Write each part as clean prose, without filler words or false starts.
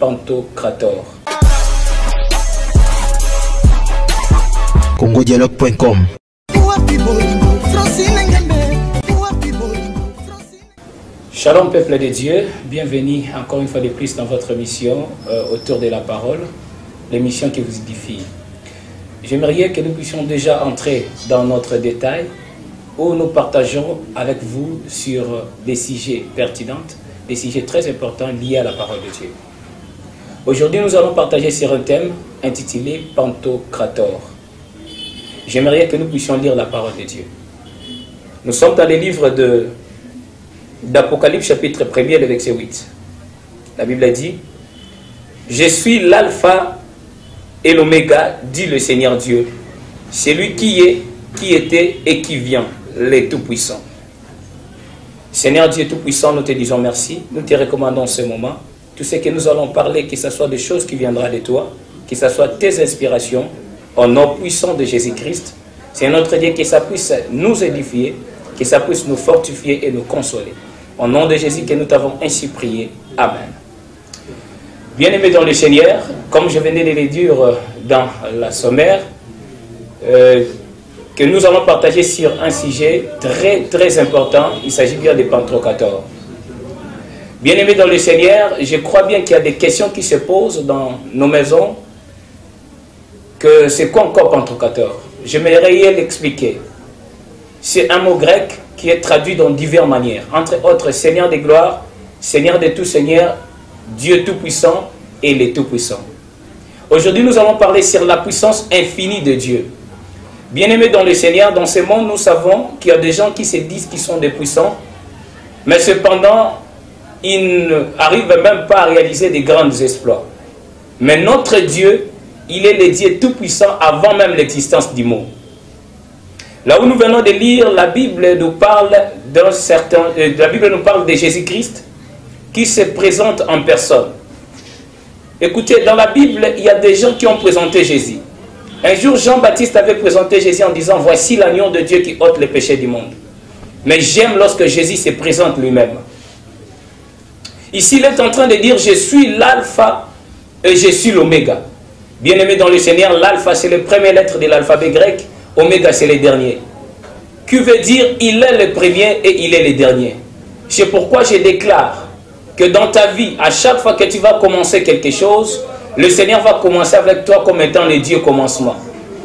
Pantocrator. CongoDialogue.com. Shalom peuple de Dieu, bienvenue encore une fois de plus dans votre émission Autour de la Parole, l'émission qui vous édifie. J'aimerais que nous puissions déjà entrer dans notre détail où nous partageons avec vous sur des sujets pertinents, des sujets très importants liés à la parole de Dieu. Aujourd'hui, nous allons partager sur un thème intitulé Pantocrator. J'aimerais que nous puissions lire la parole de Dieu. Nous sommes dans le livre d'Apocalypse chapitre 1er, le verset 8. La Bible a dit « Je suis l'alpha et l'oméga, dit le Seigneur Dieu, celui qui est, qui était et qui vient, le Tout-Puissant. » Seigneur Dieu Tout-Puissant, nous te disons merci, nous te recommandons ce moment. Tout ce que nous allons parler, que ce soit des choses qui viendront de toi, que ce soit tes inspirations, au nom puissant de Jésus-Christ, c'est notre Dieu que ça puisse nous édifier, que ça puisse nous fortifier et nous consoler. Au nom de Jésus que nous t'avons ainsi prié. Amen. Bien-aimés dans le Seigneur, comme je venais de le dire dans la sommaire, que nous allons partager sur un sujet très important, il s'agit bien des Pantocrator. Bien-aimés dans le Seigneur, je crois bien qu'il y a des questions qui se posent dans nos maisons, que c'est quoi encore Pantocrator? Je vais l'expliquer. C'est un mot grec qui est traduit dans diverses manières. Entre autres, Seigneur des gloires, Seigneur de tout Seigneur, Dieu Tout-Puissant et les Tout-Puissants. Aujourd'hui, nous allons parler sur la puissance infinie de Dieu. Bien-aimés dans le Seigneur, dans ce monde, nous savons qu'il y a des gens qui se disent qu'ils sont des puissants, mais cependant, ils n'arrivent même pas à réaliser des grands exploits. Mais notre Dieu, il est le Dieu Tout-Puissant avant même l'existence du mot. Là où nous venons de lire, la Bible nous parle de Jésus-Christ qui se présente en personne. Écoutez, dans la Bible, il y a des gens qui ont présenté Jésus. Un jour, Jean-Baptiste avait présenté Jésus en disant « Voici l'agneau de Dieu qui ôte les péchés du monde. » Mais j'aime lorsque Jésus se présente lui-même. Ici, il est en train de dire « Je suis l'alpha et je suis l'oméga. » Bien-aimé dans le Seigneur, l'alpha, c'est les premières lettres de l'alphabet grec. Oméga, c'est le dernier. Qui veut dire, il est le premier et il est le dernier. C'est pourquoi je déclare que dans ta vie, à chaque fois que tu vas commencer quelque chose, le Seigneur va commencer avec toi comme étant le Dieu commencement.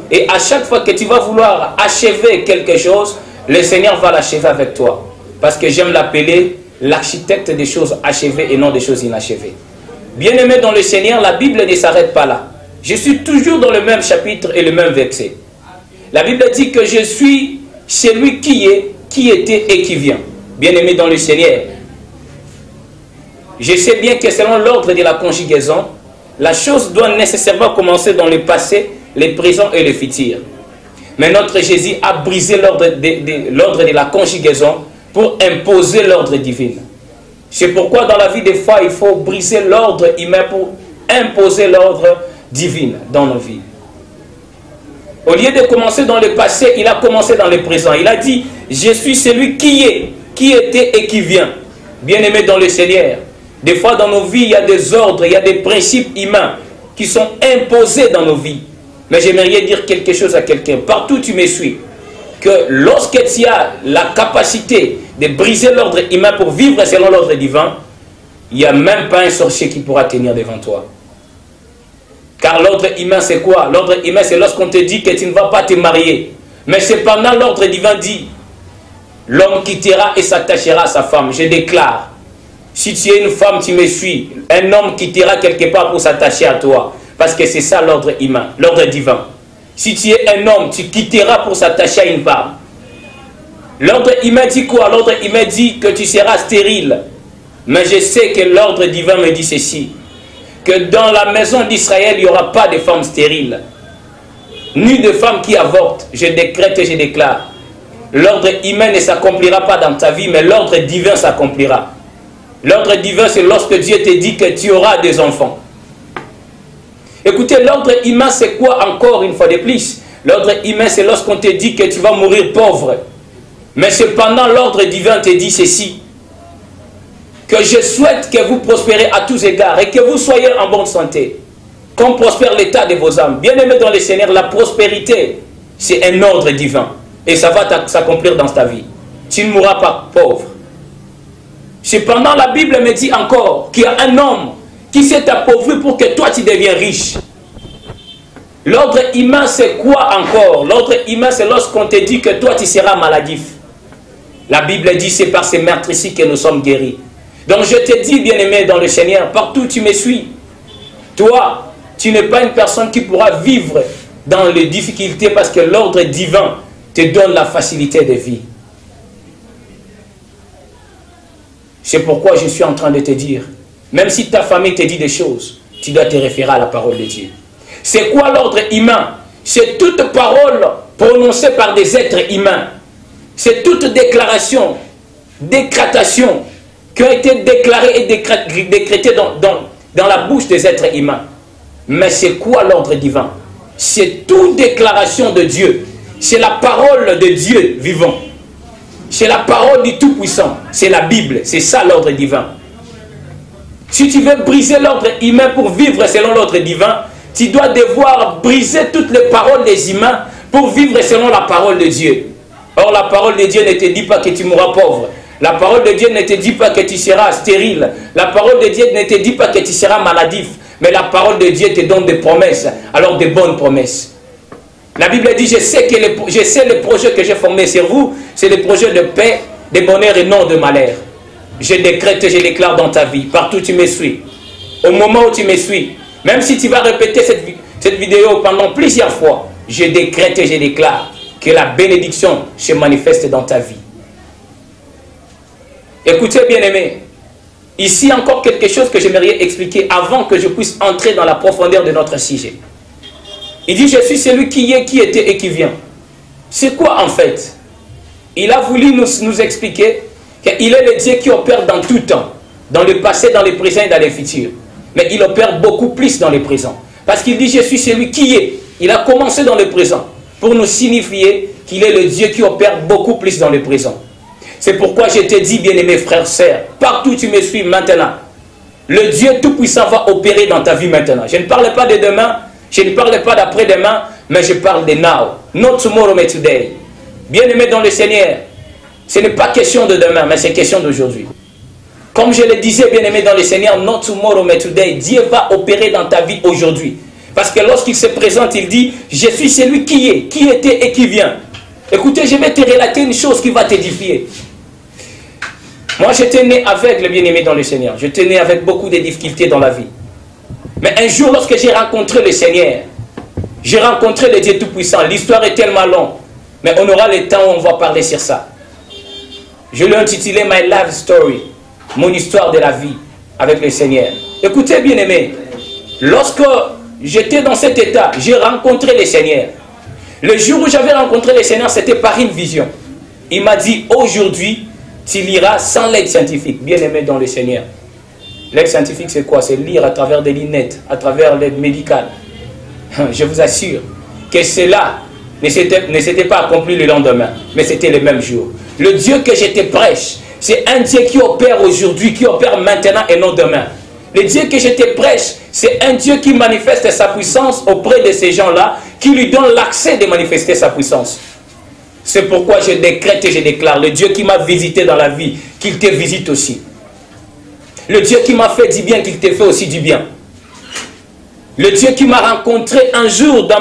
Et à chaque fois que tu vas vouloir achever quelque chose, le Seigneur va l'achever avec toi. Parce que j'aime l'appeler l'architecte des choses achevées et non des choses inachevées. Bien-aimé dans le Seigneur, la Bible ne s'arrête pas là. Je suis toujours dans le même chapitre et le même verset. La Bible dit que je suis celui qui est, qui était et qui vient. Bien-aimé dans le Seigneur, je sais bien que selon l'ordre de la conjugaison, la chose doit nécessairement commencer dans le passé, le présent et le futur. Mais notre Jésus a brisé l'ordre de la conjugaison pour imposer l'ordre divin. C'est pourquoi dans la vie des fois, il faut briser l'ordre humain pour imposer l'ordre divin dans nos vies. Au lieu de commencer dans le passé, il a commencé dans le présent. Il a dit, je suis celui qui est, qui était et qui vient. Bien-aimé dans le Seigneur, des fois dans nos vies, il y a des ordres, il y a des principes humains qui sont imposés dans nos vies. Mais j'aimerais dire quelque chose à quelqu'un, partout tu me suis, que lorsque tu as la capacité de briser l'ordre humain pour vivre selon l'ordre divin, il n'y a même pas un sorcier qui pourra tenir devant toi. Car l'ordre humain, c'est quoi? L'ordre humain, c'est lorsqu'on te dit que tu ne vas pas te marier. Mais cependant, l'ordre divin dit, l'homme quittera et s'attachera à sa femme. Je déclare, si tu es une femme, tu me suis. Un homme quittera quelque part pour s'attacher à toi. Parce que c'est ça l'ordre humain, l'ordre divin. Si tu es un homme, tu quitteras pour s'attacher à une femme. L'ordre humain dit quoi? L'ordre humain dit que tu seras stérile. Mais je sais que l'ordre divin me dit ceci. Que dans la maison d'Israël, il n'y aura pas de femmes stériles, ni de femmes qui avortent. Je décrète et je déclare. L'ordre humain ne s'accomplira pas dans ta vie, mais l'ordre divin s'accomplira. L'ordre divin, c'est lorsque Dieu te dit que tu auras des enfants. Écoutez, l'ordre humain, c'est quoi encore une fois de plus? L'ordre humain, c'est lorsqu'on te dit que tu vas mourir pauvre. Mais cependant, l'ordre divin te dit ceci. que je souhaite que vous prospérez à tous égards et que vous soyez en bonne santé, qu'on prospère l'état de vos âmes. Bien-aimés dans le Seigneur, la prospérité, c'est un ordre divin. Et ça va s'accomplir dans ta vie. Tu ne mourras pas pauvre. Cependant, la Bible me dit encore qu'il y a un homme qui s'est appauvri pour que toi tu deviennes riche. L'ordre humain, c'est quoi encore? L'ordre humain, c'est lorsqu'on te dit que toi tu seras maladif. La Bible dit c'est par ces meurtres ici que nous sommes guéris. Donc je te dis, bien-aimé dans le Seigneur, partout où tu me suis, toi, tu n'es pas une personne qui pourra vivre dans les difficultés parce que l'ordre divin te donne la facilité de vie. C'est pourquoi je suis en train de te dire, même si ta famille te dit des choses, tu dois te référer à la parole de Dieu. C'est quoi l'ordre humain? C'est toute parole prononcée par des êtres humains. C'est toute déclaration, décrétation qui a été déclarée et décrétée dans la bouche des êtres humains. Mais c'est quoi l'ordre divin? C'est toute déclaration de Dieu. C'est la parole de Dieu vivant. C'est la parole du Tout-Puissant. C'est la Bible. C'est ça l'ordre divin. Si tu veux briser l'ordre humain pour vivre selon l'ordre divin, tu dois devoir briser toutes les paroles des humains pour vivre selon la parole de Dieu. Or, la parole de Dieu ne te dit pas que tu mourras pauvre. La parole de Dieu ne te dit pas que tu seras stérile. La parole de Dieu ne te dit pas que tu seras maladif. Mais la parole de Dieu te donne des promesses, alors des bonnes promesses. La Bible dit, je sais les projets que j'ai formés sur vous, c'est les projets de paix, de bonheur et non de malheur. Je décrète et je déclare dans ta vie, partout où tu me suis, au moment où tu me suis, même si tu vas répéter cette vidéo pendant plusieurs fois, je décrète et je déclare que la bénédiction se manifeste dans ta vie. Écoutez, bien-aimés, ici encore quelque chose que j'aimerais expliquer avant que je puisse entrer dans la profondeur de notre sujet. Il dit, je suis celui qui est, qui était et qui vient. C'est quoi en fait? Il a voulu nous expliquer qu'il est le Dieu qui opère dans tout temps, dans le passé, dans le présent et dans le futur. Mais il opère beaucoup plus dans le présent. Parce qu'il dit, je suis celui qui est. Il a commencé dans le présent pour nous signifier qu'il est le Dieu qui opère beaucoup plus dans le présent. C'est pourquoi je te dis, bien-aimés frères, sœurs, partout où tu me suis maintenant, le Dieu Tout-Puissant va opérer dans ta vie maintenant. Je ne parle pas de demain, je ne parle pas d'après-demain, mais je parle de now. Not tomorrow, but today. Bien-aimés dans le Seigneur, ce n'est pas question de demain, mais c'est question d'aujourd'hui. Comme je le disais, bien-aimés dans le Seigneur, not tomorrow, but today, Dieu va opérer dans ta vie aujourd'hui. Parce que lorsqu'il se présente, il dit, je suis celui qui est, qui était et qui vient. Écoutez, je vais te relater une chose qui va t'édifier. Moi, j'étais né avec le bien-aimé dans le Seigneur. J'étais né avec beaucoup de difficultés dans la vie. Mais un jour, lorsque j'ai rencontré le Seigneur, j'ai rencontré le Dieu Tout-Puissant. L'histoire est tellement longue, mais on aura le temps où on va parler sur ça. Je l'ai intitulé « My Life Story », mon histoire de la vie avec le Seigneur. Écoutez, bien-aimé, lorsque j'étais dans cet état, j'ai rencontré le Seigneur. Le jour où j'avais rencontré le Seigneur, c'était par une vision. Il m'a dit, aujourd'hui, tu liras sans l'aide scientifique, bien-aimé dans le Seigneur. L'aide scientifique, c'est quoi? C'est lire à travers des lunettes, à travers l'aide médicale. Je vous assure que cela ne s'était pas accompli le lendemain, mais c'était le même jour. Le Dieu que je te prêche, c'est un Dieu qui opère aujourd'hui, qui opère maintenant et non demain. Le Dieu que je te prêche, c'est un Dieu qui manifeste sa puissance auprès de ces gens-là, qui lui donne l'accès de manifester sa puissance. C'est pourquoi je décrète et je déclare, le Dieu qui m'a visité dans la vie, qu'il te visite aussi. Le Dieu qui m'a fait du bien, qu'il te fait aussi du bien. Le Dieu qui m'a rencontré un jour dans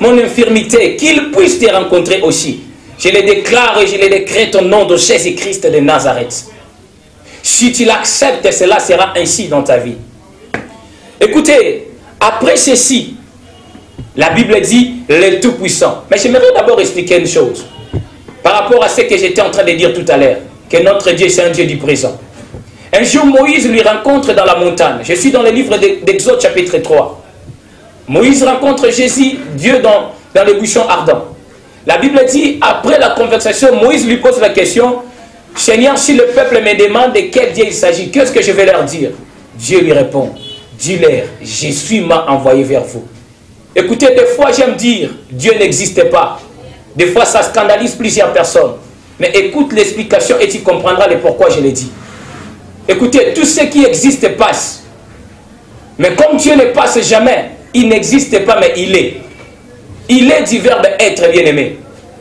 mon infirmité, qu'il puisse te rencontrer aussi. Je le déclare et je le décrète au nom de Jésus-Christ de Nazareth. Si tu l'acceptes, cela sera ainsi dans ta vie. Écoutez, après ceci, la Bible dit le Tout-Puissant. Mais j'aimerais d'abord expliquer une chose par rapport à ce que j'étais en train de dire tout à l'heure, que notre Dieu, c'est un Dieu du présent. Un jour, Moïse lui rencontre dans la montagne. Je suis dans le livre d'Exode chapitre 3. Moïse rencontre Jésus, Dieu, dans les bouchons ardents. La Bible dit, après la conversation, Moïse lui pose la question, « Seigneur, si le peuple me demande de quel Dieu il s'agit, qu'est-ce que je vais leur dire ?» Dieu lui répond, « Dis-leur, Jésus m'a envoyé vers vous. » Écoutez, des fois j'aime dire, Dieu n'existe pas. Des fois ça scandalise plusieurs personnes. Mais écoute l'explication et tu comprendras le pourquoi je l'ai dit. Écoutez, tout ce qui existe passe. Mais comme Dieu ne passe jamais, il n'existe pas, mais il est. Il est du verbe être, bien-aimé.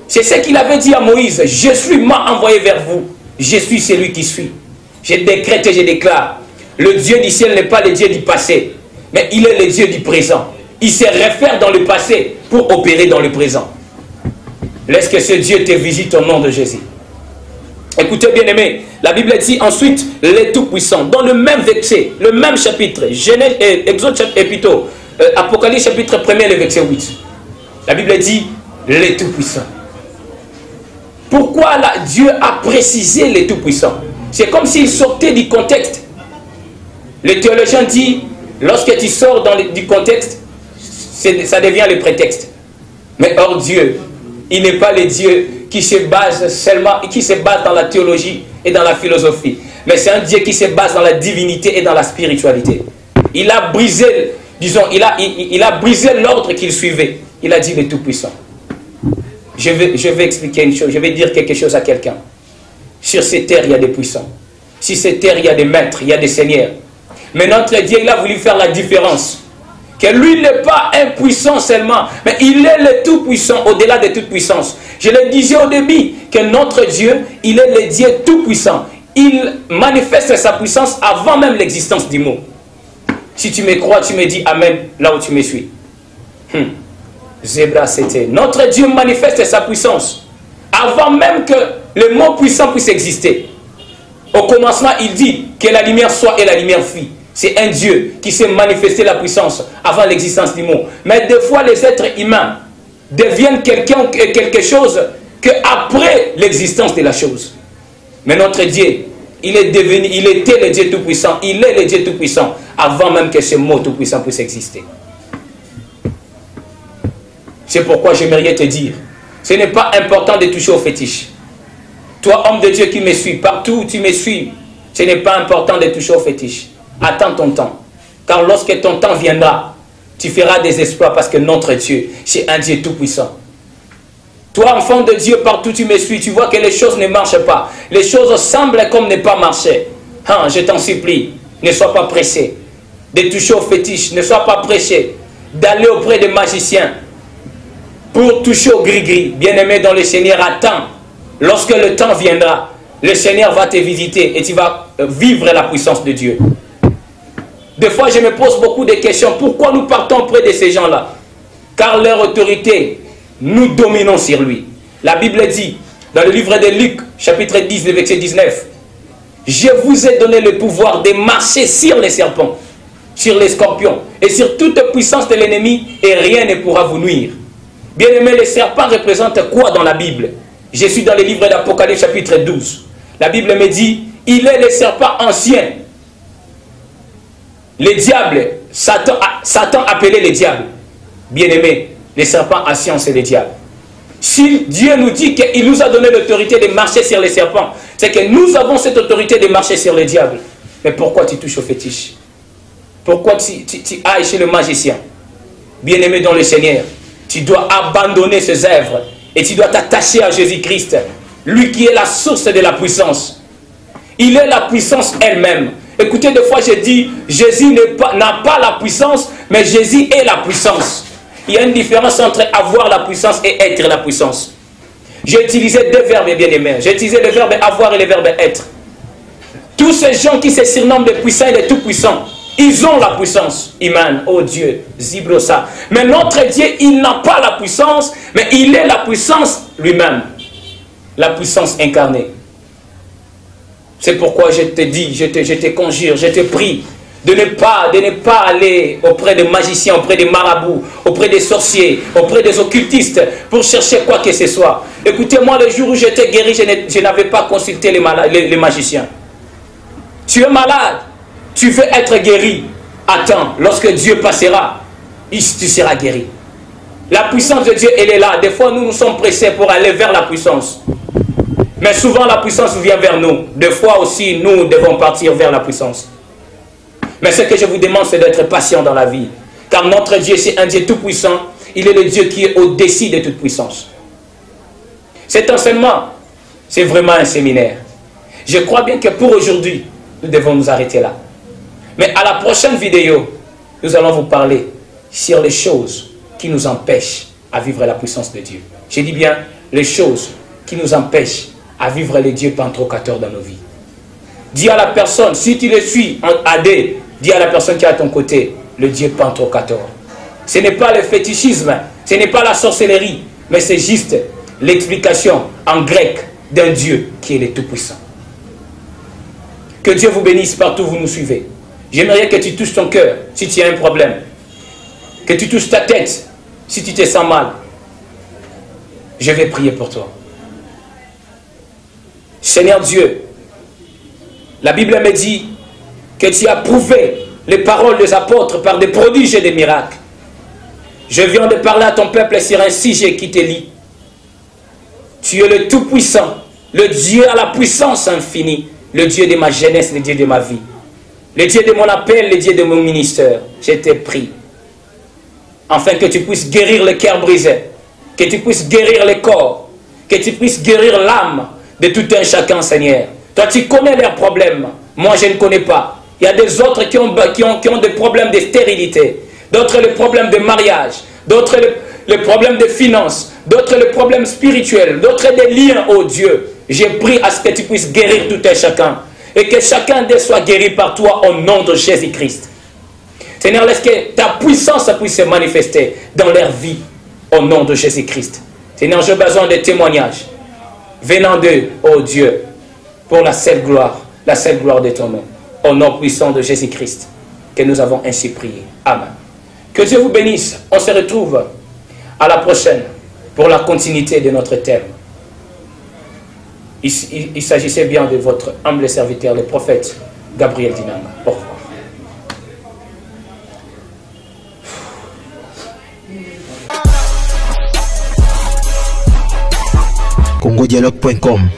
C'est ce qu'il avait dit à Moïse. Je suis moi envoyé vers vous. Je suis celui qui suis. Je décrète et je déclare. Le Dieu du ciel n'est pas le Dieu du passé, mais il est le Dieu du présent. Il se réfère dans le passé pour opérer dans le présent. Laisse que ce Dieu te visite au nom de Jésus. Écoutez, bien-aimé, la Bible dit ensuite, le Tout-Puissant, dans le même verset, le même chapitre, Genèse, Exode, plutôt, Apocalypse, chapitre 1er, le verset 8. La Bible dit, le Tout-Puissant. Pourquoi là, Dieu a précisé le Tout-Puissant? C'est comme s'il sortait du contexte. Le théologien dit, lorsque tu sors du contexte, ça devient le prétexte. Mais hors Dieu, il n'est pas le Dieu qui se base seulement, qui se base dans la théologie et dans la philosophie. Mais c'est un Dieu qui se base dans la divinité et dans la spiritualité. Il a brisé, disons, il a brisé l'ordre qu'il suivait. Il a dit le Tout-Puissant. Je vais expliquer une chose, je vais dire quelque chose à quelqu'un. Sur ces terres, il y a des puissants. Sur ces terres, il y a des maîtres, il y a des seigneurs. Mais notre Dieu, il a voulu faire la différence. Que lui n'est pas un puissant seulement, mais il est le tout-puissant au-delà de toute puissance. Je le disais au début, que notre Dieu, il est le Dieu tout-puissant. Il manifeste sa puissance avant même l'existence du mot. Si tu me crois, tu me dis Amen, là où tu me suis. Zébra, c'était. Notre Dieu manifeste sa puissance avant même que le mot puissant puisse exister. Au commencement, il dit que la lumière soit et la lumière fut. C'est un Dieu qui s'est manifesté la puissance avant l'existence du mot. Mais des fois, les êtres humains deviennent quelqu'un, quelque chose qu'après l'existence de la chose. Mais notre Dieu, il était le Dieu Tout-Puissant, il est le Dieu Tout-Puissant avant même que ce mot Tout-Puissant puisse exister. C'est pourquoi j'aimerais te dire, ce n'est pas important de toucher au fétiche. Toi, homme de Dieu qui me suis, partout où tu me suis, ce n'est pas important de toucher au fétiche. Attends ton temps, car lorsque ton temps viendra, tu feras des exploits parce que notre Dieu, c'est un Dieu tout-puissant. Toi, enfant de Dieu, partout où tu me suis, tu vois que les choses ne marchent pas. Les choses semblent comme ne pas marcher. Hein, je t'en supplie, ne sois pas pressé de toucher au fétiche, ne sois pas pressé d'aller auprès des magiciens pour toucher au gris-gris. Bien-aimé dans le Seigneur, attends. Lorsque le temps viendra, le Seigneur va te visiter et tu vas vivre la puissance de Dieu. Des fois, je me pose beaucoup de questions. Pourquoi nous partons auprès de ces gens-là? Car leur autorité, nous dominons sur lui. La Bible dit, dans le livre de Luc, chapitre 10, verset 19, « Je vous ai donné le pouvoir de marcher sur les serpents, sur les scorpions, et sur toute puissance de l'ennemi, et rien ne pourra vous nuire. » Bien-aimés, les serpents représentent quoi dans la Bible? Je suis dans le livre d'Apocalypse, chapitre 12. La Bible me dit, « Il est le serpent ancien. » Le diable, Satan appelait le diable. Bien-aimé, les serpents anciens, c'est le diable. Si Dieu nous dit qu'il nous a donné l'autorité de marcher sur les serpents, c'est que nous avons cette autorité de marcher sur le diable. Mais pourquoi tu touches au fétiche? Pourquoi tu ailles chez le magicien? Bien-aimé dans le Seigneur, tu dois abandonner ses œuvres et tu dois t'attacher à Jésus-Christ, lui qui est la source de la puissance. Il est la puissance elle-même. Écoutez, des fois, je dis, Jésus n'a pas la puissance, mais Jésus est la puissance. Il y a une différence entre avoir la puissance et être la puissance. J'ai utilisé deux verbes, bien-aimés. J'ai utilisé le verbe avoir et le verbe être. Tous ces gens qui se surnomment des puissants et des tout-puissants, ils ont la puissance. Iman, oh Dieu, Zibrosa. Mais notre Dieu, il n'a pas la puissance, mais il est la puissance lui-même. La puissance incarnée. C'est pourquoi je te dis, je te conjure, je te prie de ne pas aller auprès des magiciens, auprès des marabouts, auprès des sorciers, auprès des occultistes pour chercher quoi que ce soit. Écoutez-moi, le jour où j'étais guéri, je n'avais pas consulté les magiciens. Tu es malade, tu veux être guéri. Attends, lorsque Dieu passera, tu seras guéri. La puissance de Dieu, elle est là. Des fois, nous sommes pressés pour aller vers la puissance. Mais souvent, la puissance vient vers nous. Des fois aussi, nous devons partir vers la puissance. Mais ce que je vous demande, c'est d'être patient dans la vie. Car notre Dieu, c'est un Dieu tout-puissant. Il est le Dieu qui est au-dessus de toute puissance. Cet enseignement, c'est vraiment un séminaire. Je crois bien que pour aujourd'hui, nous devons nous arrêter là. Mais à la prochaine vidéo, nous allons vous parler sur les choses qui nous empêchent à vivre la puissance de Dieu. Je dis bien les choses qui nous empêchent à vivre les dieux pantocrateurs dans nos vies. Dis à la personne, si tu le suis en AD, dis à la personne qui est à ton côté, le Dieu pantocrateur. Ce n'est pas le fétichisme, ce n'est pas la sorcellerie, mais c'est juste l'explication en grec d'un Dieu qui est le Tout-Puissant. Que Dieu vous bénisse partout où vous nous suivez. J'aimerais que tu touches ton cœur si tu as un problème. Que tu touches ta tête si tu te sens mal. Je vais prier pour toi. Seigneur Dieu, la Bible me dit que tu as prouvé les paroles des apôtres par des prodiges et des miracles. Je viens de parler à ton peuple sur un sujet qui te lie. Tu es le Tout-Puissant, le Dieu à la puissance infinie, le Dieu de ma jeunesse, le Dieu de ma vie, le Dieu de mon appel, le Dieu de mon ministère. Je te prie, afin que tu puisses guérir le cœur brisé, que tu puisses guérir le corps, que tu puisses guérir l'âme de tout un chacun, Seigneur. Toi, tu connais leurs problèmes. Moi, je ne connais pas. Il y a des autres qui ont des problèmes de stérilité, d'autres les problèmes de mariage, d'autres les problèmes de finances, d'autres les problèmes spirituels, d'autres des liens, oh Dieu. J'ai pris à ce que tu puisses guérir tout un chacun et que chacun d'eux soit guéri par toi au nom de Jésus-Christ. Seigneur, laisse que ta puissance puisse se manifester dans leur vie au nom de Jésus-Christ. Seigneur, j'ai besoin de témoignages venant d'eux, oh Dieu, pour la seule gloire de ton nom. Au nom puissant de Jésus-Christ, que nous avons ainsi prié. Amen. Que Dieu vous bénisse. On se retrouve à la prochaine pour la continuité de notre thème. Il s'agissait bien de votre humble serviteur, le prophète Gabriel Dinama. Au revoir. CongoDialogue.com